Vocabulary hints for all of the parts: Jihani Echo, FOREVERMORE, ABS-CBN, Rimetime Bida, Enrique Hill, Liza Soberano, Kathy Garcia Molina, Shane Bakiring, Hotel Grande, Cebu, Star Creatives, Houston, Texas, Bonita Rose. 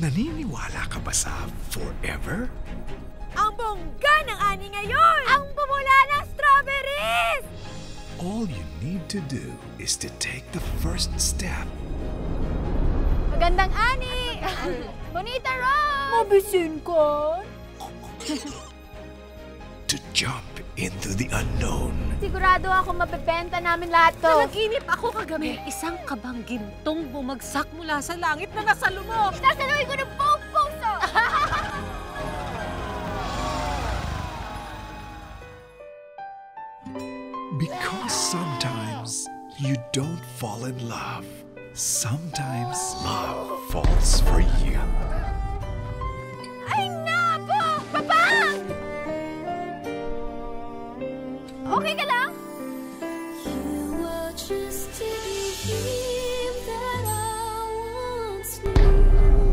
Naniniwala ka ba sa forever? Ang bongga ng ani ngayon! Ang bumula ng strawberries! All you need to do is to take the first step. Magandang ani! Bonita Rose! Mabisin ko! To jump into the unknown. Sigurado ako mabibenta namin lahat to. Nanaginip ako kagabi. May isang kabang gintong bumagsak mula sa langit na nasalubong. Sasaluhin ko ng buong puso! Because sometimes you don't fall in love. Sometimes love falls for you. Ay nabo! Babang! Okay ka lang?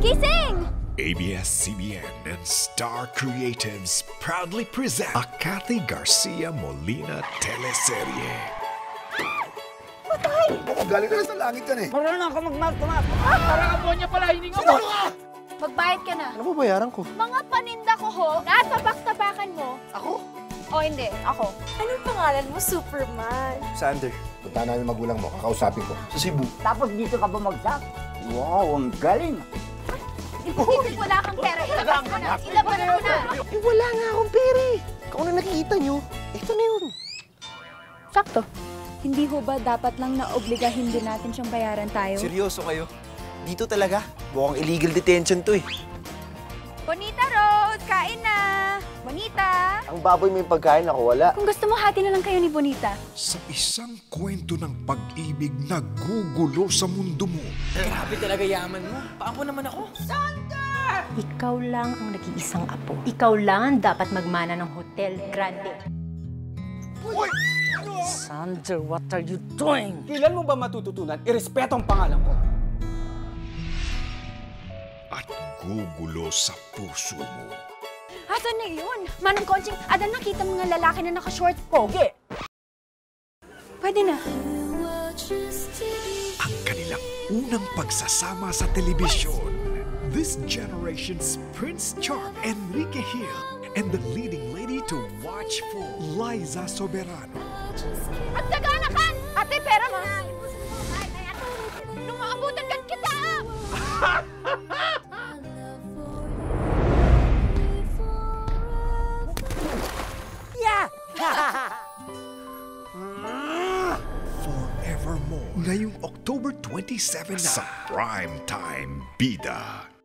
Gising! ABS-CBN and Star Creatives proudly present a Kathy Garcia Molina teleserye. Patay! Galing na sa langit yan eh. Parang na ako magmag-tumak. Parang ang buwan niya pala, hininga mo. Magbayad ka na. Ano ba bayaran ko? Mga paninda ko ho, nasabak-sabakan mo. Ako? O hindi, ako. Anong pangalan mo, Superman? Sander. Punta namin magulang mo, kakausapin ko. Sa Cebu. Tapos dito ka bumagsak? Wow, ang galing! Ipag-ibig wala kang pera, ilabas mo na! Ilabas mo na! Eh, wala nga akong pera eh! Kauna nakikita nyo, ito na yun. Sakto. Hindi ho ba dapat lang naobligahin din natin siyang bayaran tayo? Seryoso kayo? Dito talaga? Mukhang illegal detention to eh. Bonita Rose, kain na! Bonita! Ang baboy mo yung pagkain, ako wala. Kung gusto mo, hati na lang kayo ni Bonita. Sa isang kwento ng pag-ibig na gugulo sa mundo mo. Grabe talaga yaman mo. Paampo naman ako. Sander! Ikaw lang ang nag-iisang apo. Ikaw lang ang dapat magmana ng Hotel Grande. Uy! Sander, what are you doing? Kailan mo ba matututunan irespeto ang pangalan ko? At gugulo sa puso mo. Asan na yun? Manong kontsing, adan nakita mga lalaki na naka-short pogi. Pwede na. Ang kanilang unang pagsasama sa telebisyon. This generation's Prince Charm, Enrique Hill, and the leading lady to watch for, Liza Soberano. At naganakan! Ate, pera mo! Nung maabutan ka kita! Forevermore, ngayong October 27 na sa Primetime Bida.